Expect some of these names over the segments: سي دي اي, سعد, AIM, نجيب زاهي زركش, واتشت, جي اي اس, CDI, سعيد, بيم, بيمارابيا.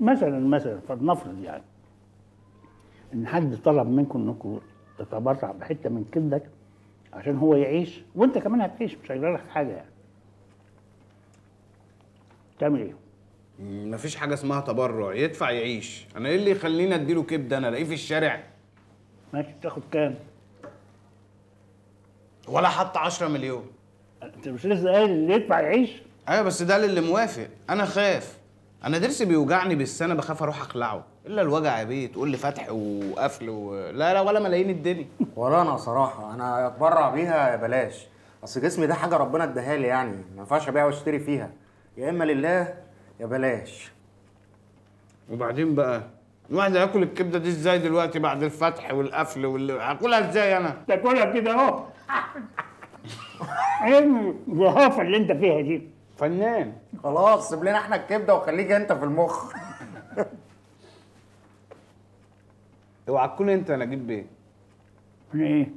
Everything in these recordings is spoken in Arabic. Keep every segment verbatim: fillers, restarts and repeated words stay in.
مثلا مثلا فلنفرض يعني ان حد طلب منكم انكم تتبرع بحته من كبدك عشان هو يعيش وانت كمان هتعيش، مش هيجرى لك حاجه يعني، تعمل ايه؟ مفيش حاجه اسمها تبرع، يدفع يعيش. انا ايه اللي يخليني اديله كبده؟ انا الاقيه في الشارع؟ ماشي، تاخد كام؟ ولا حتى عشرة مليون. انت مش لسه قايل اللي يدفع يعيش؟ ايوه بس ده اللي موافق. انا خاف، انا ضرسي بيوجعني بالسنه، بخاف اروح اخلعه. الا الوجع يا بيه، تقول لي فتح وقفل و... لا لا ولا ملايين الدنيا ورانا. صراحه انا اتبرع بيها بلاش، اصل جسمي ده حاجه ربنا اداها لي يعني، ما ينفعش ابيعها واشتري فيها، يا اما لله يا بلاش. وبعدين بقى الواحد هياكل الكبده دي ازاي دلوقتي بعد الفتح والقفل وال... هاكلها ازاي انا؟ تاكلها كده اهو. ايه الوهافه اللي انت فيها دي؟ فنان خلاص، سيب لنا احنا الكبده وخليك انت في المخ. اوعى تكون انت يا نجيب بيه ايه؟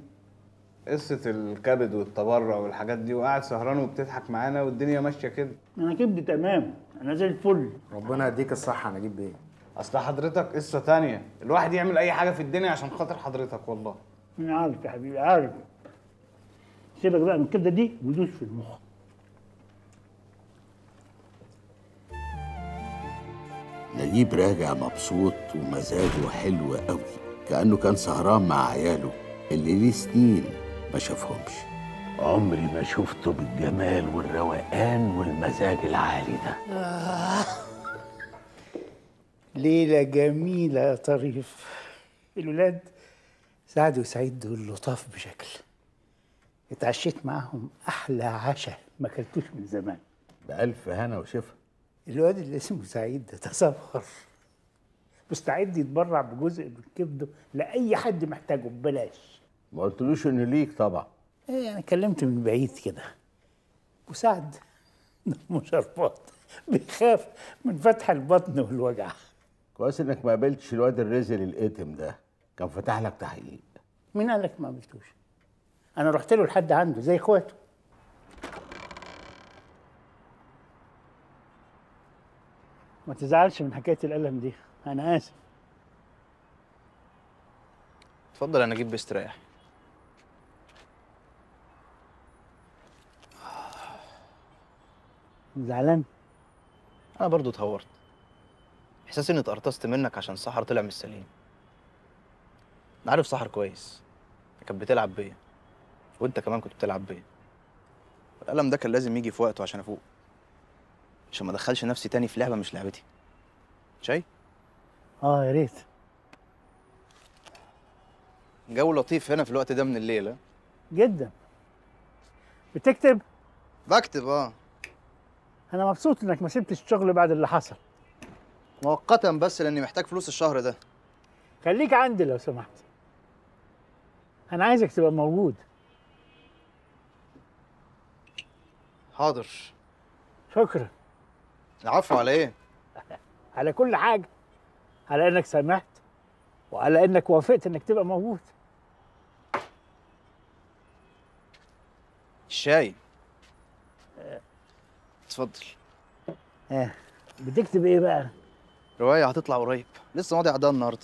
قصه الكبد والتبرع والحاجات دي، وقاعد سهران وبتضحك معانا والدنيا ماشيه كده. انا كبدي تمام، انا زي الفل. ربنا يديك الصحه يا نجيب بيه. اصل حضرتك قصه ثانيه، الواحد يعمل اي حاجه في الدنيا عشان خاطر حضرتك والله. انا عارف يا حبيبي، عارف. سيبك بقى من الكبده دي ودوس في المخ. نجيب راجع مبسوط ومزاجه حلو قوي، كأنه كان سهران مع عياله اللي ليه سنين ما شافهمش. عمري ما شفته بالجمال والروقان والمزاج العالي ده. آه. ليلة جميلة يا طريف. الولاد سعد وسعيد دول لطاف بشكل، اتعشيت معاهم أحلى عشاء ما أكلتوش من زمان. بألف هنا وشفا. الواد اللي اسمه سعيد ده تسخر، مستعد يتبرع بجزء من كبده لاي حد محتاجه ببلاش. ما قلتلوش انه ليك طبعا. ايه انا كلمت من بعيد كده. وسعد دمه شربات، بيخاف من فتح البطن والوجع. كويس انك ما قابلتش الواد الرزل القتم ده، كان فتح لك تحقيق. مين قال لك ما قابلتوش؟ انا رحت له لحد عنده زي اخواته. ما تزعلش من حكايه القلم دي، انا اسف. اتفضل انا اجيب باستريح. زعلان؟ انا برضو اتهورت، احساسي اني اتقرطست منك عشان سحر طلع مش سليم. انا عارف سحر كويس، كانت بتلعب بيا وانت كمان كنت بتلعب بيا. القلم ده كان لازم يجي في وقته عشان افوق، عشان ما ادخلش نفسي تاني في لعبه مش لعبتي. شاي؟ اه يا ريت. جو لطيف هنا في الوقت ده من الليل. جدا. بتكتب؟ بكتب اه. انا مبسوط انك ما سبتش الشغل بعد اللي حصل. مؤقتا بس لاني محتاج فلوس الشهر ده. خليك عندي لو سمحت، انا عايزك تبقى موجود. حاضر. شكرا. العفو على ايه؟ على كل حاجه، على انك سمحت وعلى انك وافقت انك تبقى موجود. الشاي اتفضل. اه بتكتب ايه بقى؟ روايه هتطلع قريب، لسه ماضي عقدها النهارده.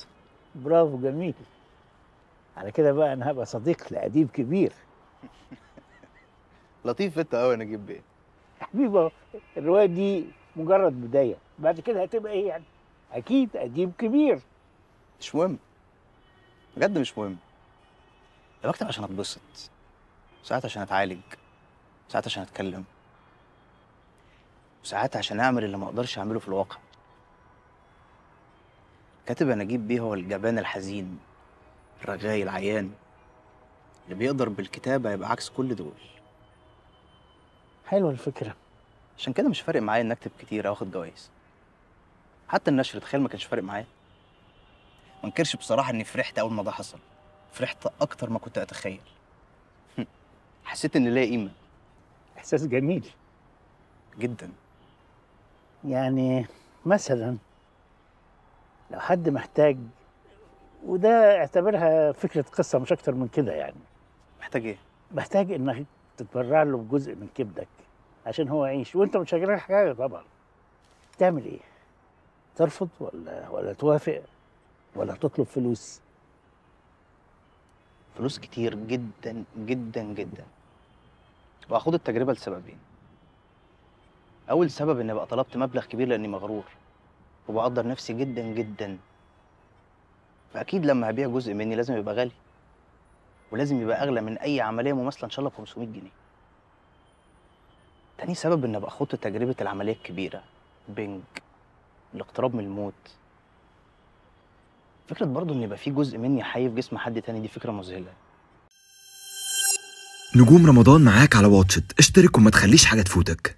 برافو، جميل. على كده بقى انا هبقى صديق لأديب كبير. لطيف انت قوي يا نجيب بيه حبيبه. الروايه دي مجرد بدايه، بعد كده هتبقى ايه يعني؟ اكيد اديب كبير. مش مهم بجد، مش مهم. انا بكتب عشان اتبسط، ساعات عشان اتعالج، ساعات عشان اتكلم، وساعات عشان اعمل اللي ما اقدرش اعمله في الواقع. كاتب انا اجيب بيه هو الجبان الحزين الرجاي العيان اللي بيقدر بالكتابه يبقى عكس كل دول. حلوه الفكره، عشان كده مش فارق معايا اني اكتب كتير او اخد جوايز. حتى النشر تخيل ما كانش فارق معايا. ما انكرش بصراحه اني فرحت اول ما ده حصل، فرحت اكتر ما كنت اتخيل. حسيت ان ليا قيمه. احساس جميل جدا. يعني مثلا لو حد محتاج، وده اعتبرها فكره قصه مش اكتر من كده يعني. محتاج ايه؟ محتاج انك تتبرع له بجزء من كبدك عشان هو يعيش وانت مش هجرالك حاجه طبعا، تعمل ايه؟ ترفض ولا ولا توافق ولا تطلب فلوس؟ فلوس كتير جدا جدا جدا. وهاخد التجربه لسببين. اول سبب اني بقى طلبت مبلغ كبير لاني مغرور وبقدر نفسي جدا جدا، فاكيد لما هبيع جزء مني لازم يبقى غالي، ولازم يبقى اغلى من اي عمليه مماثله ان شاء الله ب خمسمية جنيه. تاني سبب اني بقى خدت تجربه العمليه الكبيره، بنج، الاقتراب من الموت. فكره برضه ان يبقى في جزء مني حي في جسم حد تاني دي فكره مذهله. نجوم رمضان معاك على واتشت، اشترك وما تخليش حاجه تفوتك.